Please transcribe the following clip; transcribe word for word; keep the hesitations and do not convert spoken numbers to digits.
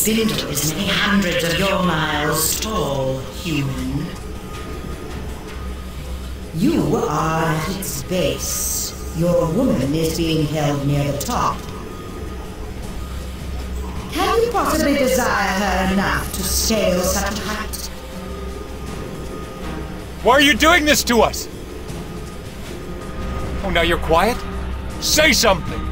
cylinder is many hundreds of your miles tall, human. You are at its base. Your woman is being held near the top. Can you possibly desire her enough to scale such a height? Why are you doing this to us? Oh, now you're quiet? Say something!